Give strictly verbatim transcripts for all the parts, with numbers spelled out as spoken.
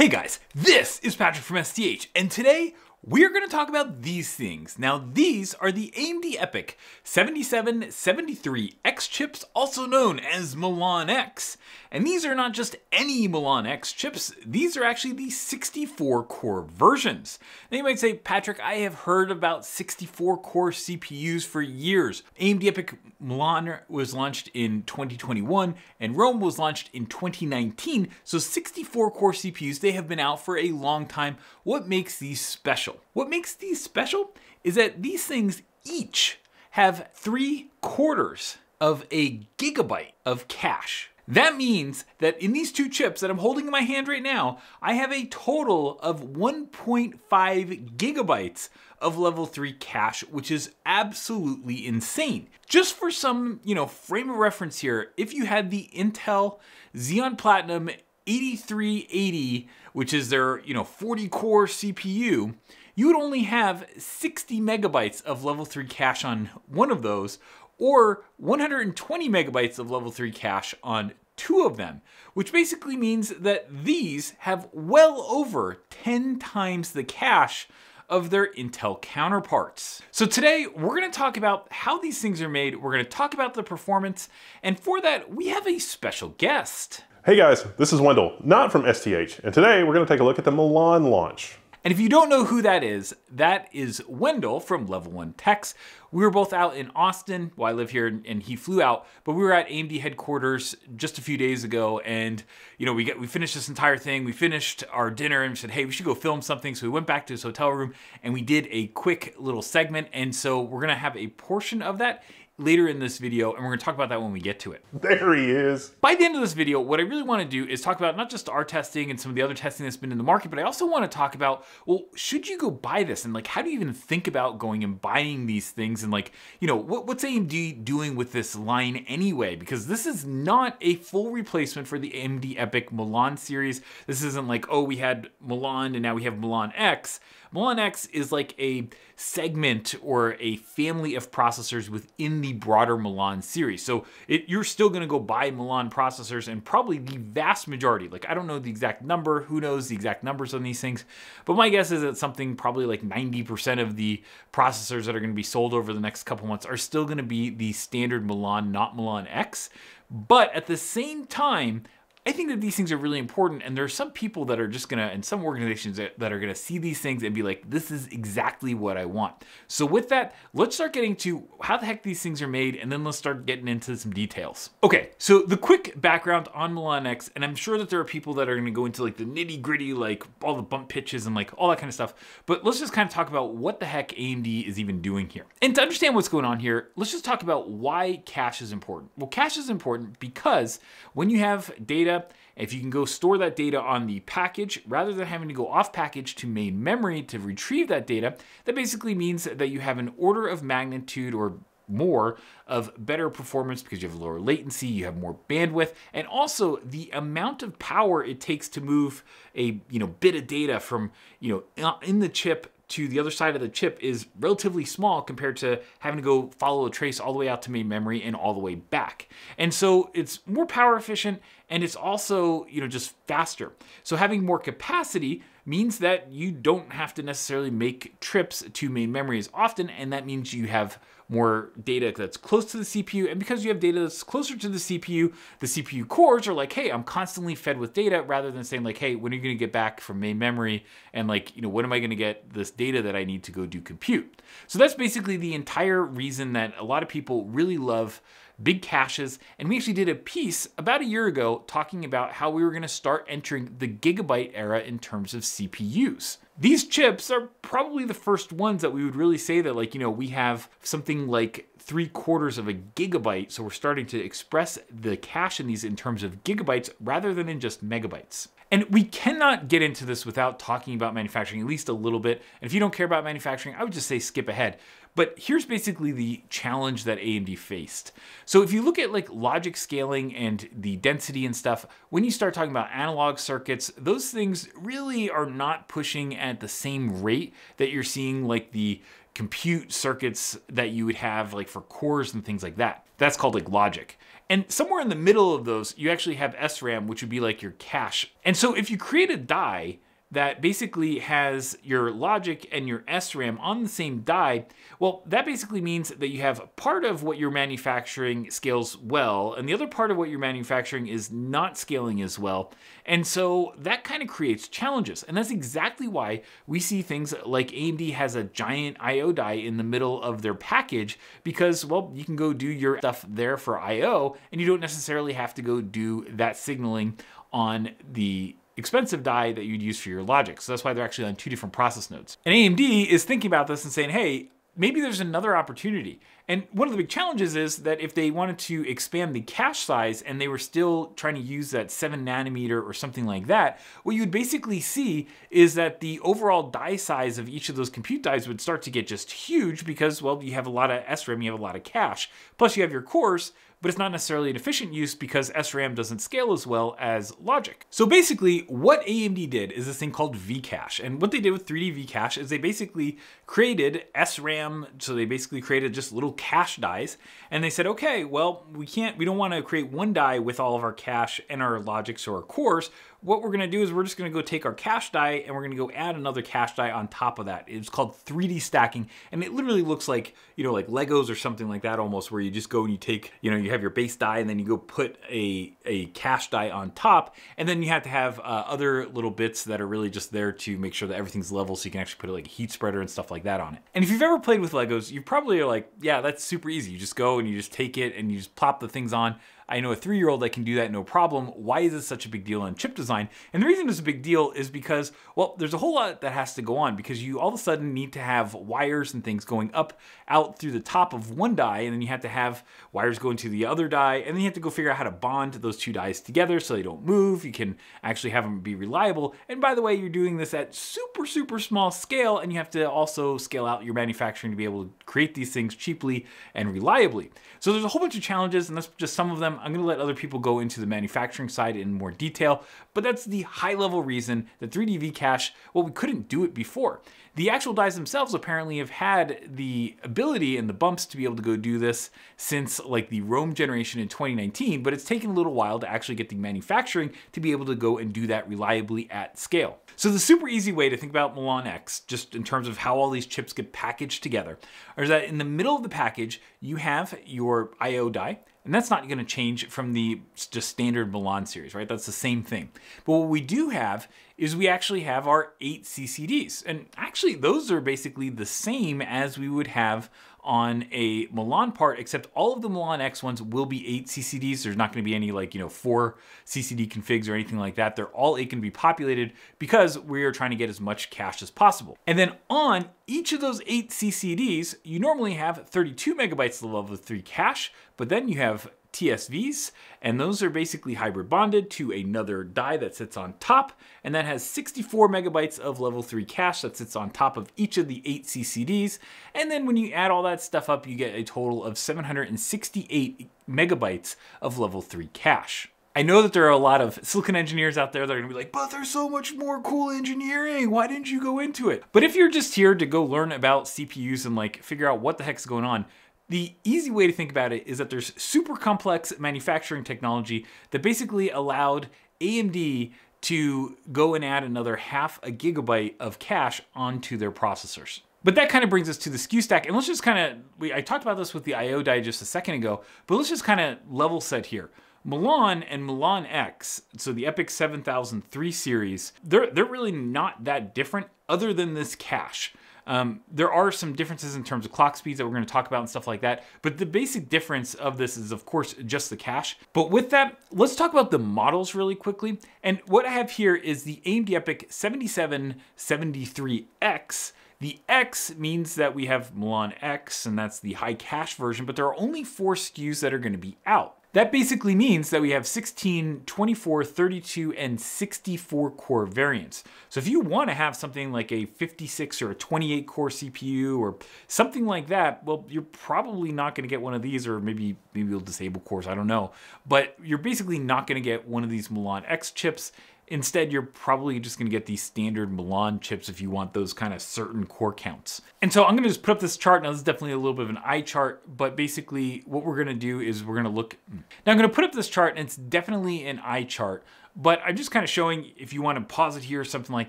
Hey guys, this is Patrick from S T H, and today we're going to talk about these things. Now these are the A M D EPYC seventy-seven seventy-three X chips, also known as Milan X. And these are not just any Milan X chips, these are actually the sixty-four core versions. Now you might say, Patrick, I have heard about sixty-four core C P Us for years. A M D EPYC Milan was launched in twenty twenty-one and Rome was launched in twenty nineteen, so sixty-four core C P Us, they have been out for a long time. What makes these special? What makes these special is that these things each have three quarters of a gigabyte of cache. That means that in these two chips that I'm holding in my hand right now, I have a total of one point five gigabytes of level three cache, which is absolutely insane. Just for some, you know, frame of reference here, if you had the Intel Xeon Platinum eighty-three eighty, which is their, you know, forty core C P U, you would only have sixty megabytes of level three cache on one of those, or one hundred twenty megabytes of level three cache on two of them, which basically means that these have well over ten times the cache of their Intel counterparts. So today we're gonna talk about how these things are made, we're gonna talk about the performance, and for that we have a special guest. Hey guys, this is Wendell, not from S T H, and today we're gonna take a look at the Milan launch. And if you don't know who that is, that is Wendell from Level One Techs. We were both out in Austin. Well, I live here and he flew out, but we were at A M D headquarters just a few days ago. And, you know, we got, we finished this entire thing. We finished our dinner and said, hey, we should go film something. So we went back to his hotel room and we did a quick little segment. And so we're gonna have a portion of that later in this video, and we're gonna talk about that when we get to it. There he is. By the end of this video, what I really wanna do is talk about not just our testing and some of the other testing that's been in the market, but I also wanna talk about, well, should you go buy this? And like, how do you even think about going and buying these things? And like, you know, what, what's A M D doing with this line anyway? Because this is not a full replacement for the A M D EPYC Milan series. This isn't like, oh, we had Milan and now we have Milan X. Milan X is like a segment or a family of processors within the broader Milan series. So it, you're still gonna go buy Milan processors, and probably the vast majority, like I don't know the exact number, who knows the exact numbers on these things, but my guess is that something probably like ninety percent of the processors that are gonna be sold over the next couple months are still gonna be the standard Milan, not Milan X. But at the same time, I think that these things are really important, and there are some people that are just gonna, and some organizations that, that are gonna see these things and be like, this is exactly what I want. So with that, let's start getting to how the heck these things are made, and then let's start getting into some details. Okay, so the quick background on Milan X, and I'm sure that there are people that are gonna go into like the nitty gritty, like all the bump pitches and like all that kind of stuff, but let's just kind of talk about what the heck A M D is even doing here. And to understand what's going on here, let's just talk about why cache is important. Well, cache is important because when you have data, if you can go store that data on the package, rather than having to go off package to main memory to retrieve that data, that basically means that you have an order of magnitude or more of better performance because you have lower latency, you have more bandwidth, and also the amount of power it takes to move a, you know, bit of data from, you know, in the chip to the other side of the chip is relatively small compared to having to go follow a trace all the way out to main memory and all the way back. And so it's more power efficient, and it's also, you know, just faster. So having more capacity means that you don't have to necessarily make trips to main memory as often, and that means you have more data that's close to the C P U. And because you have data that's closer to the C P U, the C P U cores are like, hey, I'm constantly fed with data, rather than saying like, hey, when are you gonna get back from main memory? And like, you know, when am I gonna get this data that I need to go do compute? So that's basically the entire reason that a lot of people really love big caches. And we actually did a piece about a year ago talking about how we were gonna start entering the gigabyte era in terms of C P Us. These chips are probably the first ones that we would really say that, like, you know, we have something like three quarters of a gigabyte. So we're starting to express the cache in these in terms of gigabytes rather than in just megabytes. And we cannot get into this without talking about manufacturing, at least a little bit. And if you don't care about manufacturing, I would just say skip ahead. But here's basically the challenge that A M D faced. So if you look at like logic scaling and the density and stuff, when you start talking about analog circuits, those things really are not pushing at the same rate that you're seeing like the compute circuits that you would have like for cores and things like that. That's called like logic. And somewhere in the middle of those, you actually have S RAM, which would be like your cache. And so if you create a die that basically has your logic and your S RAM on the same die, well, that basically means that you have part of what you're manufacturing scales well, and the other part of what you're manufacturing is not scaling as well. And so that kind of creates challenges. And that's exactly why we see things like A M D has a giant I O die in the middle of their package, because, well, you can go do your stuff there for I O, and you don't necessarily have to go do that signaling on the expensive die that you'd use for your logic. So that's why they're actually on two different process nodes. And A M D is thinking about this and saying, hey, maybe there's another opportunity. And one of the big challenges is that if they wanted to expand the cache size and they were still trying to use that seven nanometer or something like that, what you'd basically see is that the overall die size of each of those compute dies would start to get just huge because, well, you have a lot of S RAM, you have a lot of cache, plus you have your cores, but it's not necessarily an efficient use because S RAM doesn't scale as well as logic. So basically what A M D did is this thing called V-cache. And what they did with three D V-cache is they basically created S RAM. So they basically created just little cache dies. And they said, okay, well, we can't, we don't want to create one die with all of our cache and our logics or our cores. What we're going to do is we're just going to go take our cache die and we're going to go add another cache die on top of that. It's called three D stacking. And it literally looks like, you know, like Legos or something like that almost, where you just go and you take, you know, you have your base die and then you go put a, a cache die on top. And then you have to have uh, other little bits that are really just there to make sure that everything's level. So you can actually put like a heat spreader and stuff like that on it. And if you've ever played with Legos, you probably are like, yeah, that's super easy. You just go and you just take it and you just plop the things on. I know a three-year-old that can do that no problem. Why is this such a big deal in chip design? And the reason it's a big deal is because, well, there's a whole lot that has to go on because you all of a sudden need to have wires and things going up out through the top of one die, and then you have to have wires going to the other die, and then you have to go figure out how to bond those two dies together so they don't move. You can actually have them be reliable. And by the way, you're doing this at super, super small scale, and you have to also scale out your manufacturing to be able to create these things cheaply and reliably. So there's a whole bunch of challenges, and that's just some of them. I'm going to let other people go into the manufacturing side in more detail, but that's the high level reason that three D V-cache, well, we couldn't do it before. The actual dies themselves apparently have had the ability and the bumps to be able to go do this since like the Rome generation in twenty nineteen, but it's taken a little while to actually get the manufacturing to be able to go and do that reliably at scale. So the super easy way to think about Milan X, just in terms of how all these chips get packaged together, is that in the middle of the package, you have your I O die. And that's not going to change from the just standard Milan series, right? That's the same thing. But what we do have is we actually have our eight C C Ds. And actually those are basically the same as we would have on a Milan part, except all of the Milan X ones will be eight C C Ds. There's not going to be any like, you know, four C C D configs or anything like that. They're all eight can be populated because we are trying to get as much cache as possible. And then on each of those eight C C Ds, you normally have thirty-two megabytes of the level three cache, but then you have T S Vs, and those are basically hybrid bonded to another die that sits on top, and that has sixty-four megabytes of level three cache that sits on top of each of the eight C C Ds. And then when you add all that stuff up, you get a total of seven hundred sixty-eight megabytes of level three cache. I know that there are a lot of silicon engineers out there that are gonna be like, but there's so much more cool engineering. Why didn't you go into it? But if you're just here to go learn about C P Us and like figure out what the heck's going on, the easy way to think about it is that there's super complex manufacturing technology that basically allowed A M D to go and add another half a gigabyte of cache onto their processors. But that kind of brings us to the S K U stack. And let's just kind of, I talked about this with the I O die just a second ago, but let's just kind of level set here. Milan and Milan X, so the EPYC seven thousand three series, they're, they're really not that different other than this cache. Um, there are some differences in terms of clock speeds that we're going to talk about and stuff like that. But the basic difference of this is, of course, just the cache. But with that, let's talk about the models really quickly. And what I have here is the A M D EPYC seventy-seven seventy-three X. The X means that we have Milan X, and that's the high cache version, but there are only four S K Us that are going to be out. That basically means that we have sixteen, twenty-four, thirty-two, and sixty-four core variants. So if you want to have something like a fifty-six or a twenty-eight core C P U or something like that, well, you're probably not going to get one of these, or maybe maybe you'll disable cores, I don't know. But you're basically not going to get one of these Milan X chips. Instead, you're probably just gonna get these standard Milan chips if you want those kind of certain core counts. And so I'm gonna just put up this chart. Now this is definitely a little bit of an eye chart, but basically what we're gonna do is we're gonna look. Now I'm gonna put up this chart, and it's definitely an eye chart, but I'm just kind of showing, if you want to pause it here or something like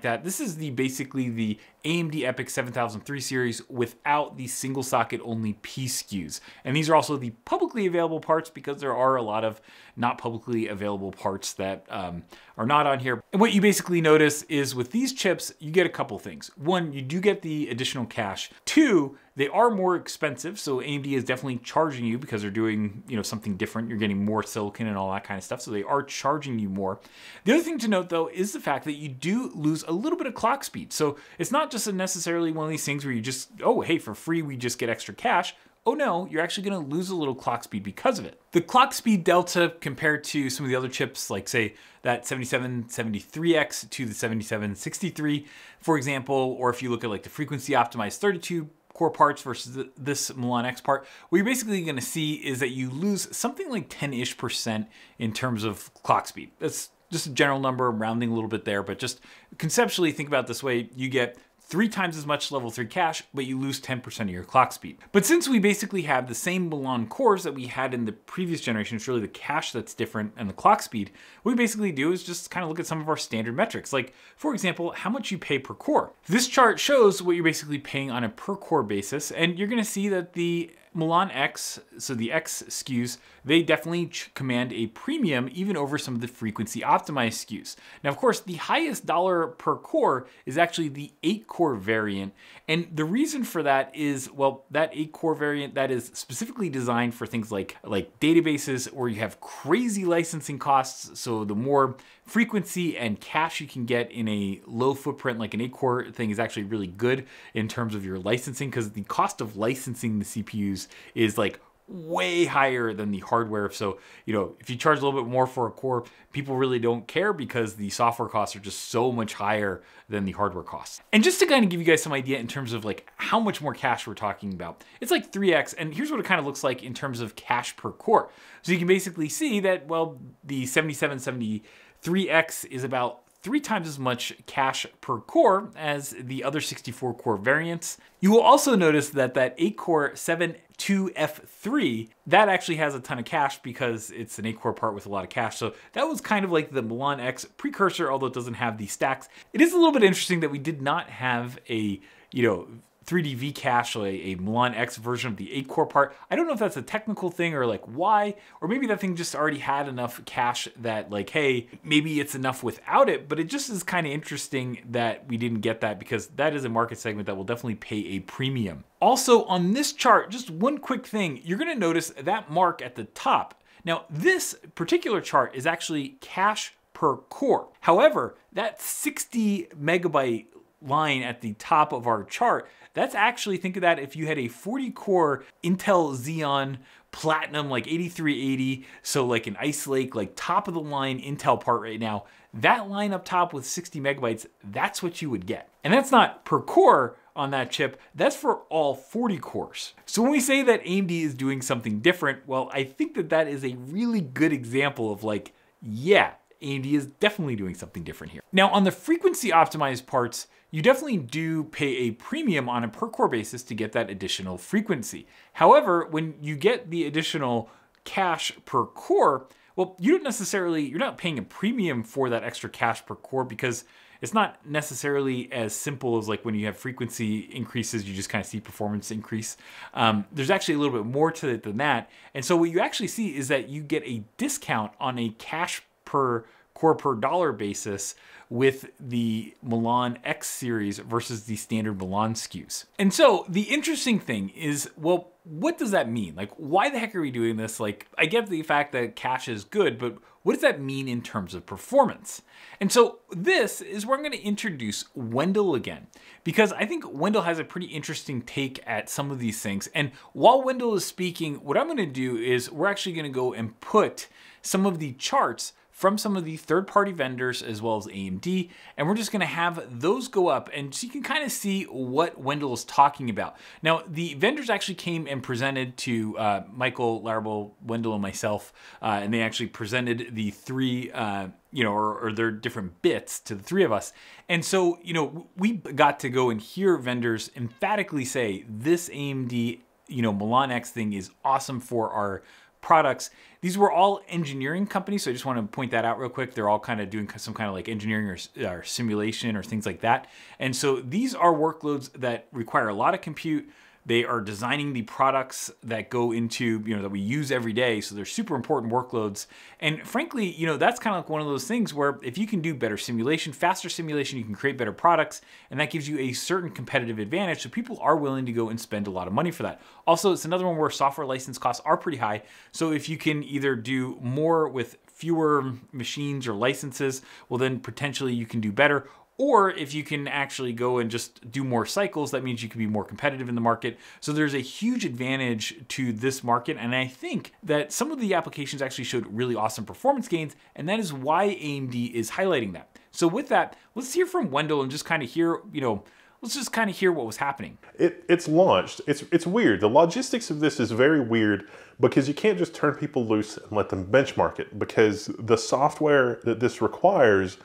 that, this is the basically the A M D EPYC seven thousand three series without the single socket only P S K Us. And these are also the publicly available parts, because there are a lot of not publicly available parts that um, are not on here. And what you basically notice is with these chips, you get a couple things. One, you do get the additional cache. Two, they are more expensive, so A M D is definitely charging you because they're doing, you know, something different. You're getting more silicon and all that kind of stuff, so they are charging you more. The other thing to note, though, is the fact that you do lose a little bit of clock speed. So it's not just necessarily one of these things where you just, oh, hey, for free, we just get extra cash. Oh no, you're actually gonna lose a little clock speed because of it. The clock speed delta compared to some of the other chips, like say that seventy-seven seventy-three X to the seventy-seven sixty-three, for example, or if you look at like the frequency optimized thirty-two core parts versus this Milan X part, what you're basically gonna see is that you lose something like ten-ish percent in terms of clock speed. That's just a general number, rounding a little bit there, but just conceptually think about it this way. You get three times as much level three cache, but you lose ten percent of your clock speed. But since we basically have the same Milan cores that we had in the previous generation, it's really the cache that's different and the clock speed, what we basically do is just kind of look at some of our standard metrics. Like, for example, how much you pay per core. This chart shows what you're basically paying on a per core basis, and you're gonna see that the Milan X, so the X S K Us, they definitely command a premium even over some of the frequency optimized S K Us. Now, of course, the highest dollar per core is actually the eight core variant. And the reason for that is, well, that eight core variant that is specifically designed for things like, like databases, or you have crazy licensing costs. So the more frequency and cache you can get in a low footprint, like an eight core thing, is actually really good in terms of your licensing, because the cost of licensing the C P Us is like way higher than the hardware. So, you know, if you charge a little bit more for a core, people really don't care because the software costs are just so much higher than the hardware costs. And just to kind of give you guys some idea in terms of like how much more cache we're talking about, it's like three X, and here's what it kind of looks like in terms of cache per core. So you can basically see that, well, the seventy-seven seventy-three X is about three times as much cache per core as the other sixty-four core variants. You will also notice that that eight core seventy-two F three, that actually has a ton of cache because it's an eight core part with a lot of cache. So that was kind of like the Milan X precursor, although it doesn't have the stacks. It is a little bit interesting that we did not have a, you know, three D V-cache, a, a Milan X version of the eight core part. I don't know if that's a technical thing or like why, or maybe that thing just already had enough cache that like, hey, maybe it's enough without it, but it just is kind of interesting that we didn't get that, because that is a market segment that will definitely pay a premium. Also on this chart, just one quick thing, you're gonna notice that mark at the top. Now this particular chart is actually cache per core. However, that sixty megabyte line at the top of our chart, that's actually, think of that if you had a forty core Intel Xeon Platinum, like eighty-three eighty, so like an Ice Lake, like top of the line Intel part right now, that line up top with sixty megabytes, that's what you would get. And that's not per core on that chip, that's for all forty cores. So when we say that A M D is doing something different, well, I think that that is a really good example of like, yeah, A M D is definitely doing something different here. Now on the frequency optimized parts, you definitely do pay a premium on a per core basis to get that additional frequency. However, when you get the additional cache per core, well, you don't necessarily, you're not paying a premium for that extra cache per core, because it's not necessarily as simple as like when you have frequency increases, you just kind of see performance increase. Um, there's actually a little bit more to it than that. And so what you actually see is that you get a discount on a cache per core per dollar basis with the Milan X series versus the standard Milan S K Us. And so the interesting thing is, well, what does that mean? Like, why the heck are we doing this? Like, I get the fact that cache is good, but what does that mean in terms of performance? And so this is where I'm gonna introduce Wendell again, because I think Wendell has a pretty interesting take at some of these things. And while Wendell is speaking, what I'm gonna do is we're actually gonna go and put some of the charts from some of the third-party vendors as well as A M D, and we're just gonna have those go up, and so you can kind of see what Wendell is talking about. Now, the vendors actually came and presented to uh, Michael Larabel, Wendell, and myself, uh, and they actually presented the three, uh, you know, or, or their different bits to the three of us. And so, you know, we got to go and hear vendors emphatically say, this A M D, you know, Milan X thing is awesome for our products. These were all engineering companies, so I just want to point that out real quick. They're all kind of doing some kind of like engineering or, or simulation or things like that. And so these are workloads that require a lot of compute. They are designing the products that go into, you know, that we use every day. So they're super important workloads. And frankly, you know, that's kind of like one of those things where if you can do better simulation, faster simulation, you can create better products. And that gives you a certain competitive advantage. So people are willing to go and spend a lot of money for that. Also, it's another one where software license costs are pretty high. So if you can either do more with fewer machines or licenses, well, then potentially you can do better. Or if you can actually go and just do more cycles, that means you can be more competitive in the market. So there's a huge advantage to this market. And I think that some of the applications actually showed really awesome performance gains. And that is why A M D is highlighting that. So with that, let's hear from Wendell and just kind of hear, you know, let's just kind of hear what was happening. It, it's launched. It's, it's weird. The logistics of this is very weird because you can't just turn people loose and let them benchmark it, because the software that this requires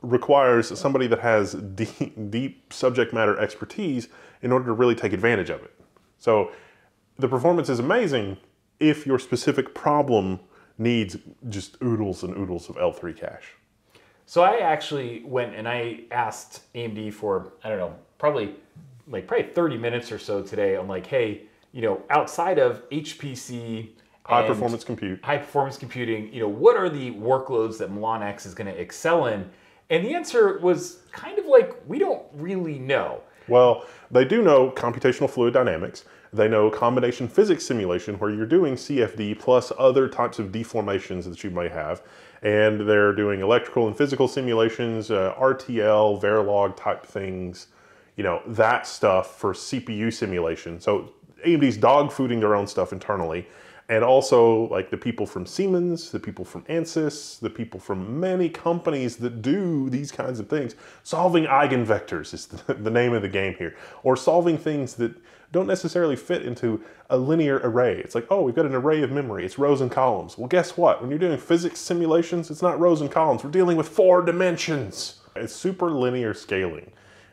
requires somebody that has deep, deep subject matter expertise in order to really take advantage of it. So the performance is amazing if your specific problem needs just oodles and oodles of L three cache. So I actually went and I asked A M D for, I don't know, probably like probably thirty minutes or so today. I'm like, hey, you know, outside of H P C, high performance compute, high performance computing, you know, what are the workloads that Milan X is going to excel in? And the answer was kind of like, we don't really know. Well, they do know computational fluid dynamics. They know combination physics simulation, where you're doing C F D plus other types of deformations that you may have. And they're doing electrical and physical simulations, uh, R T L, Verilog type things, you know, that stuff for C P U simulation. So A M D's dogfooding their own stuff internally. And also, like, the people from Siemens, the people from Ansys, the people from many companies that do these kinds of things. Solving eigenvectors is the, the name of the game here. Or solving things that don't necessarily fit into a linear array. It's like, oh, we've got an array of memory. It's rows and columns. Well, guess what? When you're doing physics simulations, it's not rows and columns. We're dealing with four dimensions. It's super linear scaling.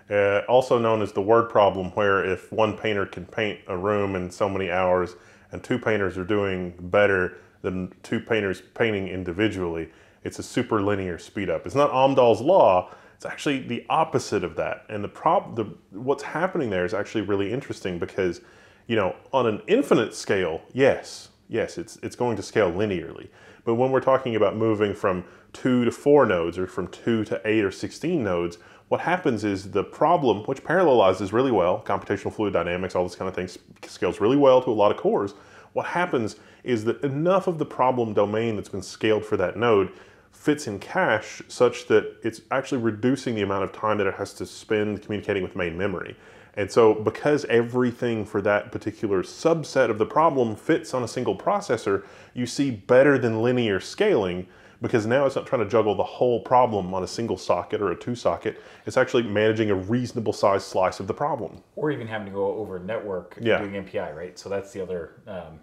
Uh, also known as the word problem, where if one painter can paint a room in so many hours, and two painters are doing better than two painters painting individually, it's a super linear speed up. It's not Amdahl's law, it's actually the opposite of that. And the prob the what's happening there is actually really interesting, because, you know, on an infinite scale, yes, yes, it's it's going to scale linearly. But when we're talking about moving from two to four nodes, or from two to eight or sixteen nodes, what happens is the problem, which parallelizes really well, computational fluid dynamics, all this kind of thing, scales really well to a lot of cores. What happens is that enough of the problem domain that's been scaled for that node fits in cache, such that it's actually reducing the amount of time that it has to spend communicating with main memory. And so because everything for that particular subset of the problem fits on a single processor, you see better than linear scaling, because now it's not trying to juggle the whole problem on a single socket or a two socket. It's actually managing a reasonable size slice of the problem. Or even having to go over network, yeah, doing M P I, right? So that's the other, um,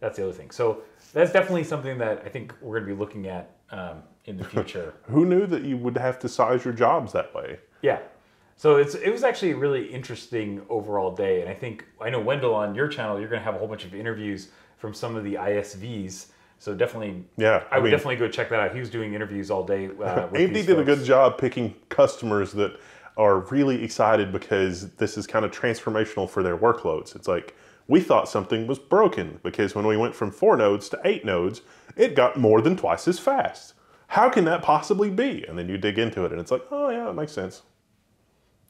that's the other thing. So that's definitely something that I think we're going to be looking at um, in the future. Who knew that you would have to size your jobs that way? Yeah. So it's, it was actually a really interesting overall day. And I think, I know Wendell, on your channel, you're going to have a whole bunch of interviews from some of the I S Vs. So definitely, yeah, I, I would mean, definitely go check that out. He was doing interviews all day. Uh, with A M D did folks. A good job picking customers that are really excited, because this is kind of transformational for their workloads. It's like, we thought something was broken, because when we went from four nodes to eight nodes, it got more than twice as fast. How can that possibly be? And then you dig into it and it's like, oh yeah, it makes sense.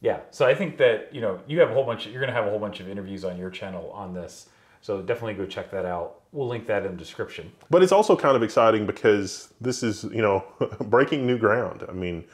Yeah, so I think that, you know, you have a whole bunch, of, you're gonna have a whole bunch of interviews on your channel on this. So definitely go check that out. We'll link that in the description. But it's also kind of exciting, because this is, you know, breaking new ground. I mean,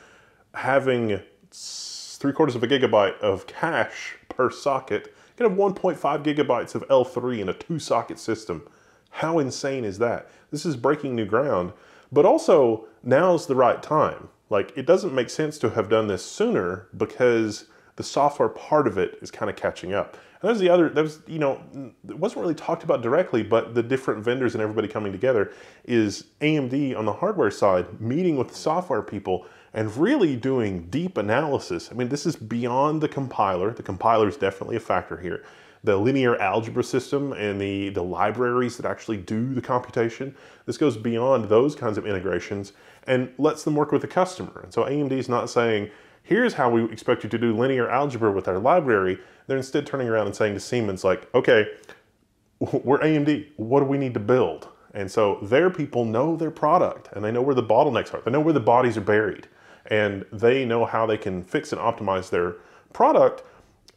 having three quarters of a gigabyte of cache per socket, you can have one point five gigabytes of L three in a two socket system. How insane is that? This is breaking new ground. But also, now's the right time. Like, it doesn't make sense to have done this sooner because the software part of it is kind of catching up. And there's the other, that was, you know, it wasn't really talked about directly, but the different vendors and everybody coming together is A M D on the hardware side meeting with the software people and really doing deep analysis. I mean, this is beyond the compiler. The compiler is definitely a factor here. The linear algebra system and the, the libraries that actually do the computation. This goes beyond those kinds of integrations and lets them work with the customer. And so A M D is not saying, here's how we expect you to do linear algebra with our library. They're instead turning around and saying to Siemens, like, okay, we're A M D, what do we need to build? And so their people know their product and they know where the bottlenecks are. They know where the bodies are buried and they know how they can fix and optimize their product,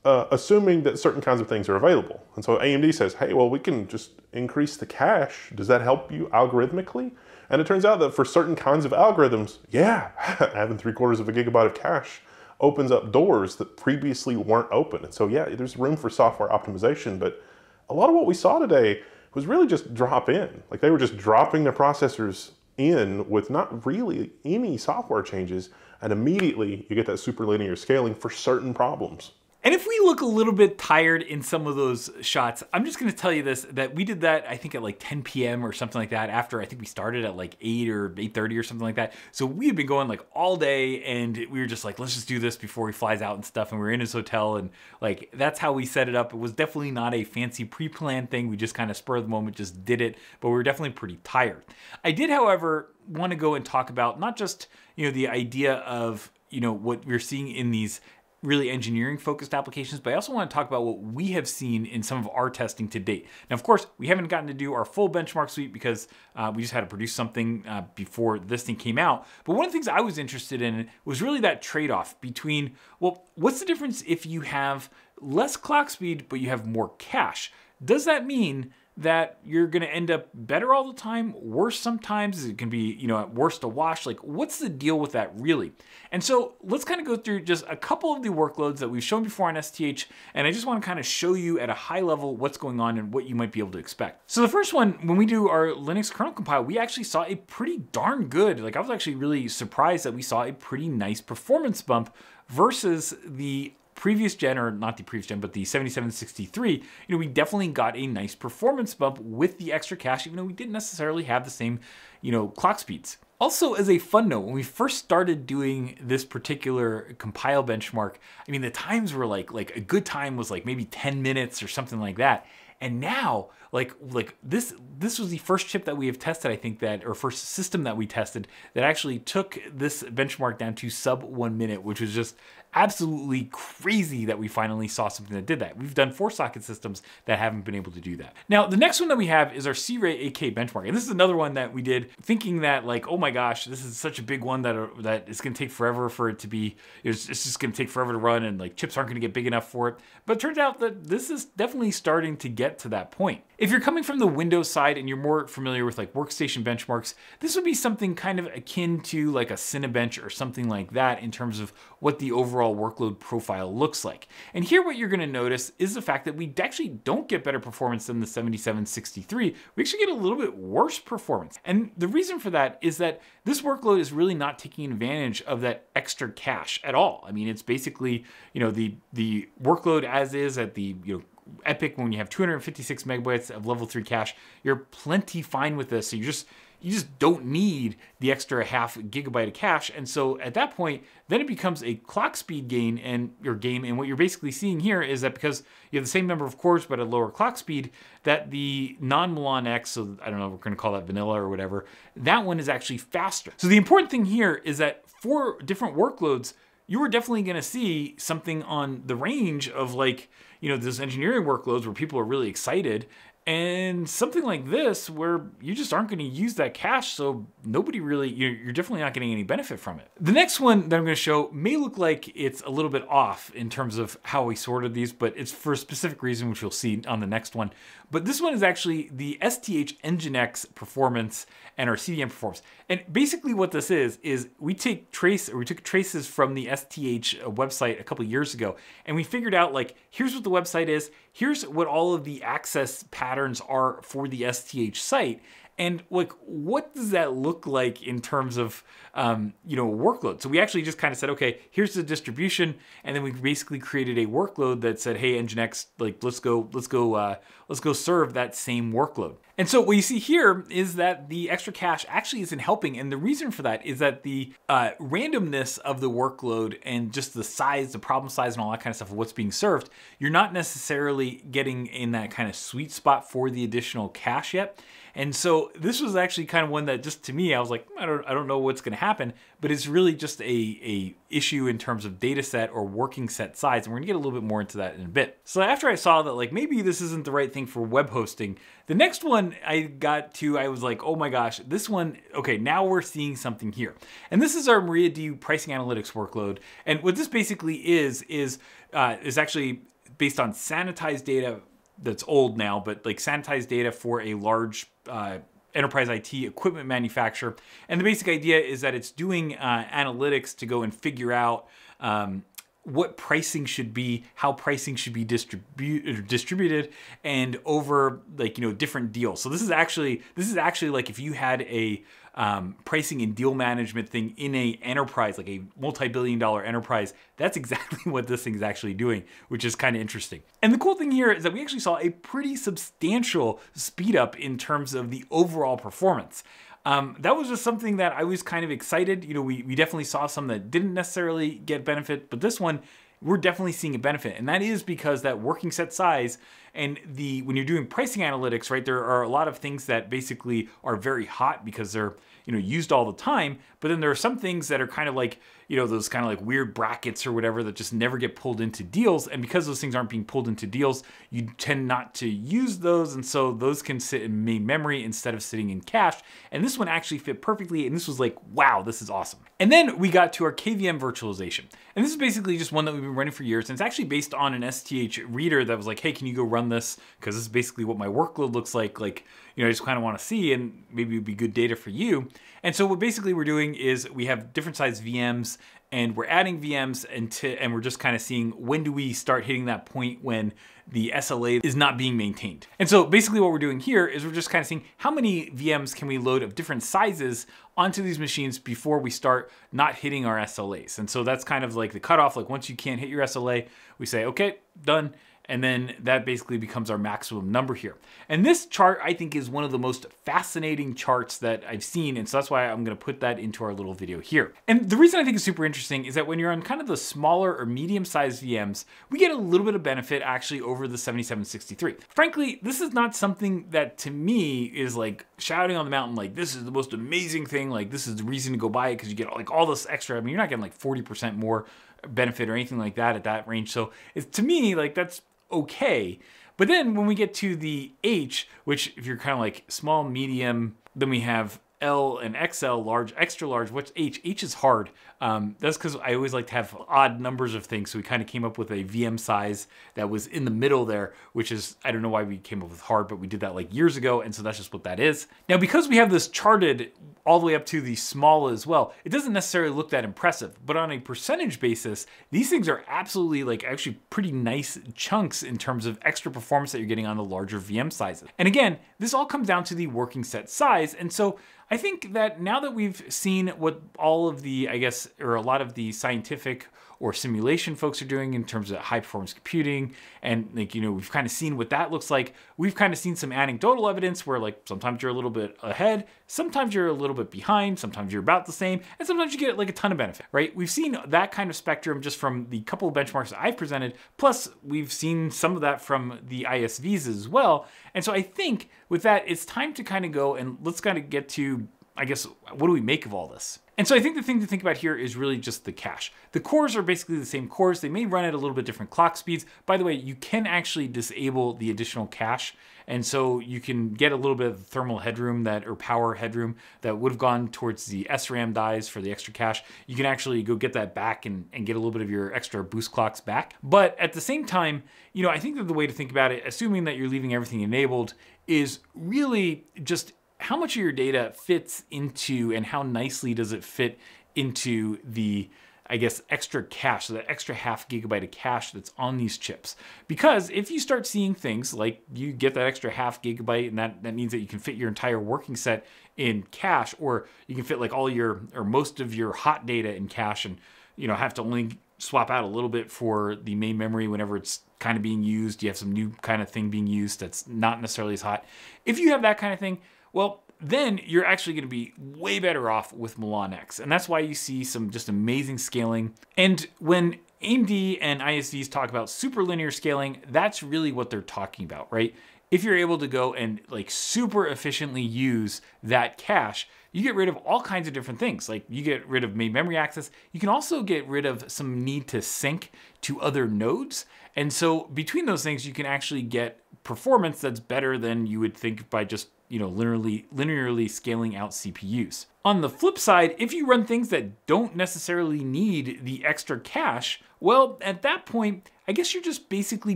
Uh, assuming that certain kinds of things are available. And so A M D says, hey, well, we can just increase the cache. Does that help you algorithmically? And it turns out that for certain kinds of algorithms, yeah, having three quarters of a gigabyte of cache opens up doors that previously weren't open. And so, yeah, there's room for software optimization, but a lot of what we saw today was really just drop in. Like, they were just dropping their processors in with not really any software changes. And immediately you get that super linear scaling for certain problems. And if we look a little bit tired in some of those shots, I'm just gonna tell you this, that we did that, I think at like ten P M or something like that after, I think we started at like eight or eight thirty or something like that. So we had been going like all day and we were just like, let's just do this before he flies out and stuff. And we were in his hotel and like, that's how we set it up. It was definitely not a fancy pre-planned thing. We just kind of spur of the moment, just did it, but we were definitely pretty tired. I did, however, wanna go and talk about not just, you know, the idea of, you know, what we're seeing in these really engineering focused applications, but I also want to talk about what we have seen in some of our testing to date. Now, of course, we haven't gotten to do our full benchmark suite because uh, we just had to produce something uh, before this thing came out. But one of the things I was interested in was really that trade-off between, well, what's the difference if you have less clock speed, but you have more cache? Does that mean that you're gonna end up better all the time, worse sometimes? It can be, you know, at worst a wash. Like, what's the deal with that really? And so let's kind of go through just a couple of the workloads that we've shown before on S T H, and I just wanna kind of show you at a high level what's going on and what you might be able to expect. So the first one, when we do our Linux kernel compile, we actually saw a pretty darn good, like I was actually really surprised that we saw a pretty nice performance bump versus the previous gen, or not the previous gen, but the seventy-seven sixty-three, you know, we definitely got a nice performance bump with the extra cache, even though we didn't necessarily have the same, you know, clock speeds. Also, as a fun note, when we first started doing this particular compile benchmark, I mean, the times were like, like a good time was like maybe ten minutes or something like that. And now, like, like this, this was the first chip that we have tested, I think that, or first system that we tested that actually took this benchmark down to sub one minute, which was just absolutely crazy that we finally saw something that did that. We've done four socket systems that haven't been able to do that. Now, the next one that we have is our C-Ray A K benchmark. And this is another one that we did thinking that like, oh my gosh, this is such a big one that, that it's gonna take forever for it to be, it's, it's just gonna take forever to run and like chips aren't gonna get big enough for it. But it turns out that this is definitely starting to get to that point. If you're coming from the Windows side and you're more familiar with like workstation benchmarks, this would be something kind of akin to like a Cinebench or something like that in terms of what the overall workload profile looks like. And here what you're going to notice is the fact that we actually don't get better performance than the seventy-seven sixty-three. We actually get a little bit worse performance. And the reason for that is that this workload is really not taking advantage of that extra cache at all. I mean, it's basically, you know, the the workload as is at the, you know, EPYC, when you have two hundred fifty-six megabytes of level three cache, you're plenty fine with this. So you just you just don't need the extra half gigabyte of cache. And so at that point, then it becomes a clock speed gain and your game. And what you're basically seeing here is that because you have the same number of cores, but at lower clock speed, that the non-Milan X, so I don't know, we're gonna call that vanilla or whatever, that one is actually faster. So the important thing here is that for different workloads, you were definitely gonna see something on the range of like, you know, those engineering workloads where people are really excited, and something like this where you just aren't gonna use that cache, so nobody really, you're definitely not getting any benefit from it. The next one that I'm gonna show may look like it's a little bit off in terms of how we sorted these, but it's for a specific reason, which you'll see on the next one. But this one is actually the S T H Nginx performance and our C D N performance. And basically what this is, is we take trace, or we took traces from the S T H website a couple years ago, and we figured out like, here's what the website is, here's what all of the access patterns are for the S T H site. And like, what does that look like in terms of, um, you know, workload? So we actually just kind of said, okay, here's the distribution. And then we basically created a workload that said, hey, Nginx, like, let's go, let's go, uh, let's go serve that same workload. And so what you see here is that the extra cache actually isn't helping. And the reason for that is that the uh, randomness of the workload and just the size, the problem size and all that kind of stuff of what's being served, you're not necessarily getting in that kind of sweet spot for the additional cache yet. And so this was actually kind of one that just to me, I was like, I don't, I don't know what's going to happen, but it's really just a, a issue in terms of data set or working set size. And we're gonna get a little bit more into that in a bit. So after I saw that, like, maybe this isn't the right thing for web hosting, the next one I got to, I was like, oh my gosh, this one, okay, now we're seeing something here. And this is our MariaDB pricing analytics workload. And what this basically is, is, uh, is actually based on sanitized data that's old now, but like sanitized data for a large uh, enterprise I T equipment manufacturer. And the basic idea is that it's doing uh, analytics to go and figure out um, what pricing should be, how pricing should be distribu- distributed and over, like, you know, different deals. So this is actually, this is actually like if you had a um, pricing and deal management thing in a enterprise, like a multi-billion dollar enterprise, that's exactly what this thing's actually doing, which is kind of interesting. And the cool thing here is that we actually saw a pretty substantial speed up in terms of the overall performance. Um, that was just something that I was kind of excited. You know, we, we definitely saw some that didn't necessarily get benefit, but this one, we're definitely seeing a benefit. And that is because that working set size and the, when you're doing pricing analytics, right, there are a lot of things that basically are very hot because they're, you know, used all the time. But then there are some things that are kind of like, you know, those kind of like weird brackets or whatever that just never get pulled into deals. And because those things aren't being pulled into deals, you tend not to use those. And so those can sit in main memory instead of sitting in cache. And this one actually fit perfectly. And this was like, wow, this is awesome. And then we got to our K V M virtualization. And this is basically just one that we've been running for years. And it's actually based on an S T H reader that was like, hey, can you go run this? Because this is basically what my workload looks like. Like, you know, I just kind of want to see, and maybe it'd be good data for you. And so what basically we're doing is we have different size V Ms and we're adding V Ms and, to, and we're just kind of seeing when do we start hitting that point when the S L A is not being maintained. And so basically what we're doing here is we're just kind of seeing how many V Ms can we load of different sizes onto these machines before we start not hitting our S L As. And so that's kind of like the cutoff. Like once you can't hit your S L A, we say, okay, done. And then that basically becomes our maximum number here. And this chart, I think, is one of the most fascinating charts that I've seen. And so that's why I'm gonna put that into our little video here. And the reason I think it's super interesting is that when you're on kind of the smaller or medium-sized V Ms, we get a little bit of benefit actually over the seventy-seven sixty-three. Frankly, this is not something that to me is like shouting on the mountain, like this is the most amazing thing. Like this is the reason to go buy it because you get like all this extra. I mean, you're not getting like forty percent more benefit or anything like that at that range. So it's, to me, like that's okay. But then when we get to the H, which if you're kind of like small, medium, then we have L and X L, large, extra large. What's H? H is hard. Um, that's because I always like to have odd numbers of things. So we kind of came up with a V M size that was in the middle there, which is, I don't know why we came up with hard, but we did that like years ago. And so that's just what that is. Now, because we have this charted all the way up to the small as well, it doesn't necessarily look that impressive, but on a percentage basis, these things are absolutely like actually pretty nice chunks in terms of extra performance that you're getting on the larger V M sizes. And again, this all comes down to the working set size. And so I think that now that we've seen what all of the, I guess, or a lot of the scientific or simulation folks are doing in terms of high performance computing, and like, you know, we've kind of seen what that looks like. We've kind of seen some anecdotal evidence where like sometimes you're a little bit ahead, sometimes you're a little bit behind, sometimes you're about the same, and sometimes you get like a ton of benefit, right? We've seen that kind of spectrum just from the couple of benchmarks that I've presented. Plus we've seen some of that from the I S Vs as well. And so I think with that, it's time to kind of go and let's kind of get to, I guess, what do we make of all this? And so I think the thing to think about here is really just the cache. The cores are basically the same cores. They may run at a little bit different clock speeds. By the way, you can actually disable the additional cache. And so you can get a little bit of the thermal headroom that, or power headroom that would have gone towards the S RAM dies for the extra cache. You can actually go get that back and, and get a little bit of your extra boost clocks back. But at the same time, you know, I think that the way to think about it, assuming that you're leaving everything enabled, is really just how much of your data fits into and how nicely does it fit into the I guess, extra cache, so that extra half gigabyte of cache that's on these chips. Because if you start seeing things like you get that extra half gigabyte, and that, that means that you can fit your entire working set in cache, or you can fit like all your, or most of your hot data in cache, and you know, have to only swap out a little bit for the main memory whenever it's kind of being used. You have some new kind of thing being used that's not necessarily as hot. If you have that kind of thing, well, then you're actually gonna be way better off with Milan X. And that's why you see some just amazing scaling. And when A M D and I S Vs talk about super linear scaling, that's really what they're talking about, right? If you're able to go and like super efficiently use that cache, you get rid of all kinds of different things. Like you get rid of main memory access. You can also get rid of some need to sync to other nodes. And so between those things, you can actually get performance that's better than you would think by just, you know, linearly, linearly scaling out C P Us. On the flip side, if you run things that don't necessarily need the extra cache, well, at that point, I guess you're just basically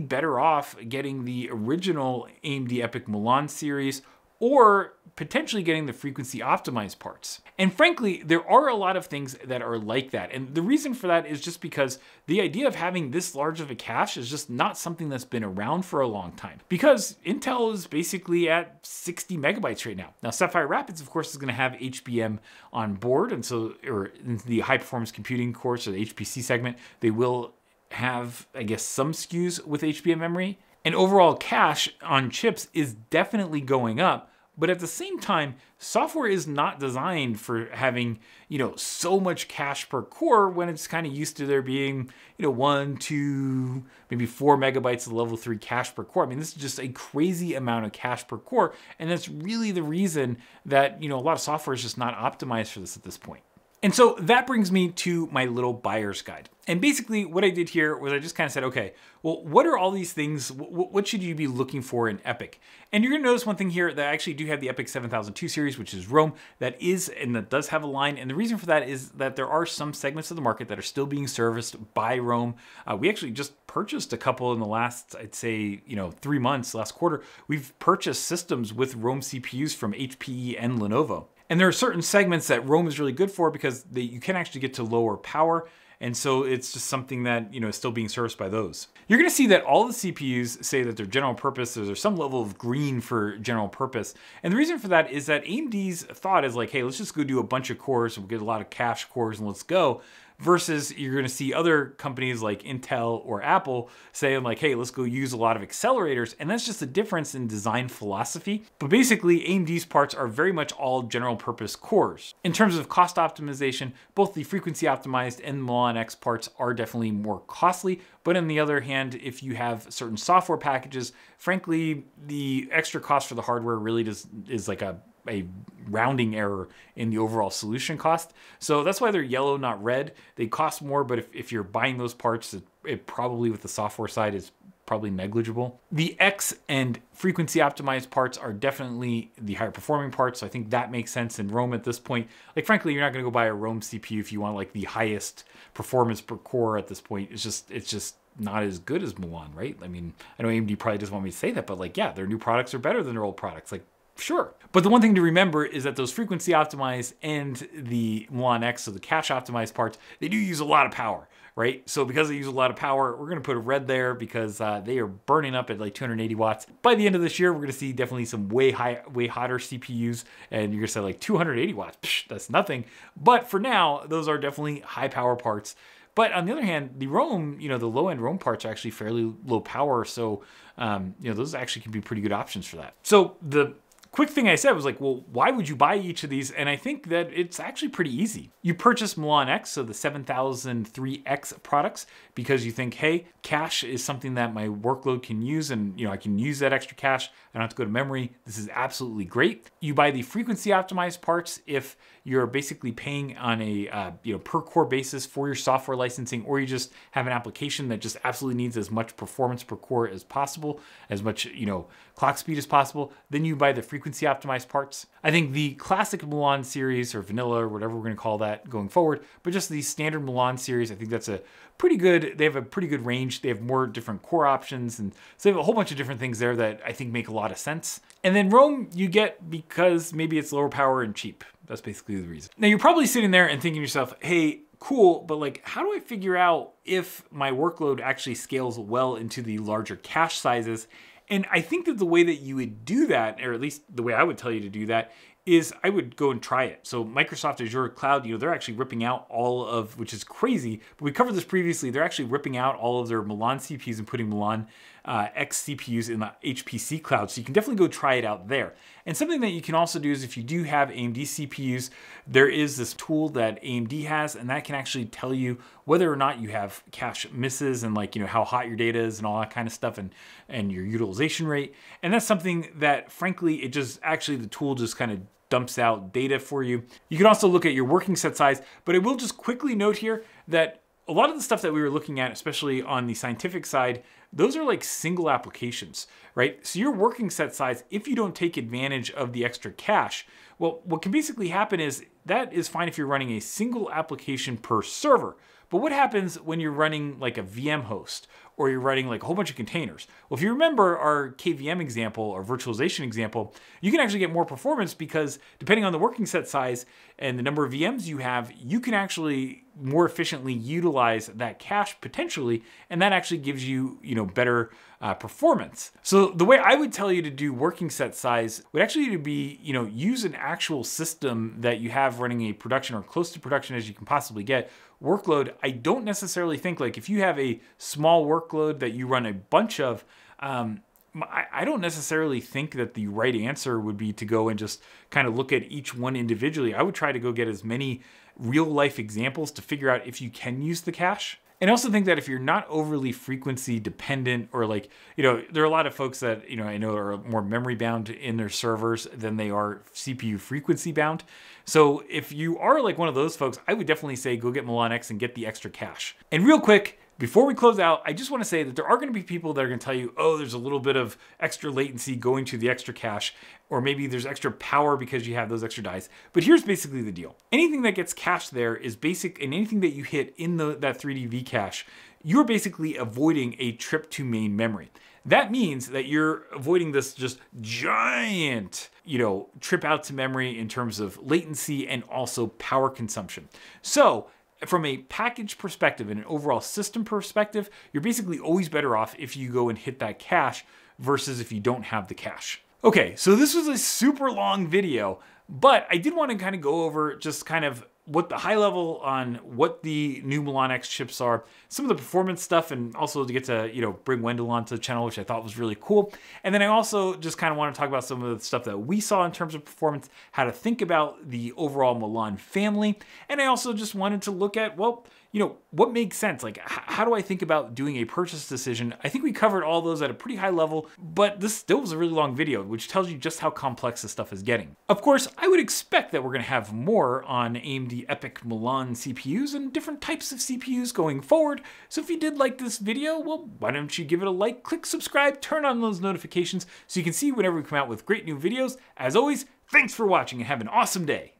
better off getting the original A M D EPYC Milan series, or potentially getting the frequency optimized parts. And frankly, there are a lot of things that are like that. And the reason for that is just because the idea of having this large of a cache is just not something that's been around for a long time, because Intel is basically at sixty megabytes right now. Now, Sapphire Rapids, of course, is gonna have H B M on board. And so, or in the high performance computing course, or the H P C segment, they will have, I guess, some S K Us with H B M memory. And overall cache on chips is definitely going up, but at the same time, software is not designed for having, you know, so much cache per core when it's kind of used to there being, you know, one, two, maybe four megabytes of level three cache per core. I mean, this is just a crazy amount of cache per core. And that's really the reason that, you know, a lot of software is just not optimized for this at this point. And so that brings me to my little buyer's guide. And basically what I did here was I just kind of said, okay, well, what are all these things? What should you be looking for in EPYC? And you're gonna notice one thing here that I actually do have the EPYC seven thousand two series, which is Rome, that is, and that does have a line. And the reason for that is that there are some segments of the market that are still being serviced by Rome. Uh, we actually just purchased a couple in the last, I'd say, you know, three months, last quarter. We've purchased systems with Rome C P Us from H P E and Lenovo. And there are certain segments that Rome is really good for because they, you can actually get to lower power. And so it's just something that, you know, is still being serviced by those. You're gonna see that all the C P Us say that they're general purpose, so there's some level of green for general purpose. And the reason for that is that A M D's thought is like, hey, let's just go do a bunch of cores, we'll get a lot of cache cores and let's go. Versus you're gonna see other companies like Intel or Apple saying like, hey, let's go use a lot of accelerators. And that's just a difference in design philosophy. But basically A M D's parts are very much all general purpose cores. In terms of cost optimization, both the frequency optimized and Milan X parts are definitely more costly. But on the other hand, if you have certain software packages, frankly, the extra cost for the hardware really does, is like a, a rounding error in the overall solution cost. So that's why they're yellow, not red. They cost more, but if, if you're buying those parts, it, it probably with the software side is probably negligible. The X and frequency optimized parts are definitely the higher performing parts. So I think that makes sense in Rome at this point. Like frankly, you're not gonna go buy a Rome C P U if you want like the highest performance per core at this point. It's just, it's just, not as good as Milan, right? I mean, I know A M D probably doesn't want me to say that, but like, yeah, their new products are better than their old products. Like, sure. But the one thing to remember is that those frequency optimized and the Milan X, so the cache optimized parts, they do use a lot of power, right? So because they use a lot of power, we're gonna put a red there because uh, they are burning up at like two hundred eighty watts. By the end of this year, we're gonna see definitely some way high, way hotter C P Us, and you're gonna say like two hundred eighty watts, psh, that's nothing. But for now, those are definitely high power parts. But on the other hand, the Rome, you know, the low-end Rome parts are actually fairly low power. So, um, you know, those actually can be pretty good options for that. So the quick thing I said was like, well, why would you buy each of these? And I think that it's actually pretty easy. You purchase Milan X, so the seven thousand three X products, because you think, hey, cache is something that my workload can use, and you know I can use that extra cache. I don't have to go to memory. This is absolutely great. You buy the frequency optimized parts if you're basically paying on a uh, you know per core basis for your software licensing, or you just have an application that just absolutely needs as much performance per core as possible, as much you know clock speed as possible. Then you buy the frequency frequency optimized parts. I think the classic Milan series or vanilla or whatever we're gonna call that going forward, but just the standard Milan series, I think that's a pretty good, they have a pretty good range. They have more different core options. And so they have a whole bunch of different things there that I think make a lot of sense. And then Rome you get because maybe it's lower power and cheap. That's basically the reason. Now you're probably sitting there and thinking to yourself, hey, cool, but like, how do I figure out if my workload actually scales well into the larger cache sizes? And I think that the way that you would do that, or at least the way I would tell you to do that, is I would go and try it. So Microsoft Azure Cloud, you know, they're actually ripping out all of, which is crazy, but we covered this previously, they're actually ripping out all of their Milan C P Us and putting Milan uh, X C P Us in the H P C cloud. So you can definitely go try it out there. And something that you can also do is if you do have A M D C P Us, there is this tool that A M D has, and that can actually tell you whether or not you have cache misses and like, you know, how hot your data is and all that kind of stuff, and, and your utilization rate. And that's something that frankly, it just actually, the tool just kind of dumps out data for you. You can also look at your working set size, but I will just quickly note here that a lot of the stuff that we were looking at, especially on the scientific side, those are like single applications, right? So your working set size, if you don't take advantage of the extra cache, well, what can basically happen is that is fine if you're running a single application per server. But what happens when you're running like a V M host, or you're running like a whole bunch of containers? Well, if you remember our K V M example, our virtualization example, you can actually get more performance because depending on the working set size and the number of V Ms you have, you can actually more efficiently utilize that cache potentially, and that actually gives you, you know, better uh, performance. So the way I would tell you to do working set size would actually be, you know, use an actual system that you have running a production or close to production as you can possibly get workload. I don't necessarily think, like, if you have a small workload that you run a bunch of, um, I, I don't necessarily think that the right answer would be to go and just kind of look at each one individually. I would try to go get as many real life examples to figure out if you can use the cache. And I also think that if you're not overly frequency dependent, or like, you know, there are a lot of folks that, you know, I know are more memory bound in their servers than they are C P U frequency bound. So if you are like one of those folks, I would definitely say go get Milan X and get the extra cache. And real quick, before we close out, I just want to say that there are going to be people that are going to tell you, oh, there's a little bit of extra latency going to the extra cache, or maybe there's extra power because you have those extra dies. But here's basically the deal. Anything that gets cached there is basic, and anything that you hit in the, that three D V-cache, you're basically avoiding a trip to main memory. That means that you're avoiding this just giant, you know, trip out to memory in terms of latency and also power consumption. So from a package perspective and an overall system perspective, you're basically always better off if you go and hit that cache versus if you don't have the cache. Okay, so this was a super long video, but I did want to kind of go over just kind of what the high level on what the new Milan X chips are, some of the performance stuff, and also to get to, you know, bring Wendell onto the channel, which I thought was really cool. And then I also just kind of want to talk about some of the stuff that we saw in terms of performance, how to think about the overall Milan family. And I also just wanted to look at, well, you know, what makes sense? Like, how do I think about doing a purchase decision? I think we covered all those at a pretty high level, but this still was a really long video, which tells you just how complex this stuff is getting. Of course, I would expect that we're gonna have more on A M D EPYC Milan C P Us and different types of C P Us going forward. So if you did like this video, well, why don't you give it a like, click subscribe, turn on those notifications so you can see whenever we come out with great new videos. As always, thanks for watching and have an awesome day.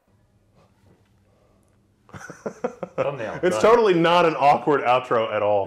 Thumbnail. It's done. Totally not an awkward outro at all. No.